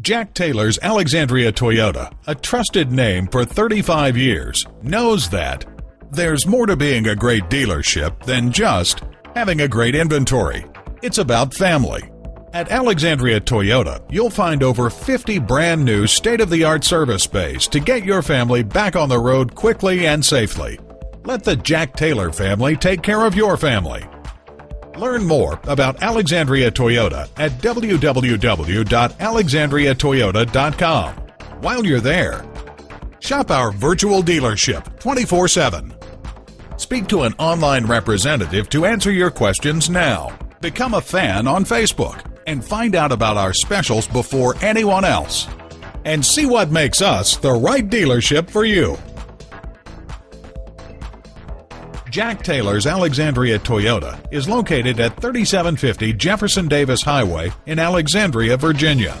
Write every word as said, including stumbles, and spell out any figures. Jack Taylor's Alexandria Toyota, a trusted name for thirty-five years, knows that there's more to being a great dealership than just having a great inventory. It's about family. At Alexandria Toyota, you'll find over fifty brand new state-of-the-art service bays to get your family back on the road quickly and safely. Let the Jack Taylor family take care of your family. Learn more about Alexandria Toyota at w w w dot alexandria toyota dot com. While you're there, shop our virtual dealership twenty-four seven. Speak to an online representative to answer your questions now. Become a fan on Facebook and find out about our specials before anyone else. And see what makes us the right dealership for you. Jack Taylor's Alexandria Toyota is located at thirty-seven fifty Jefferson Davis Highway in Alexandria, Virginia.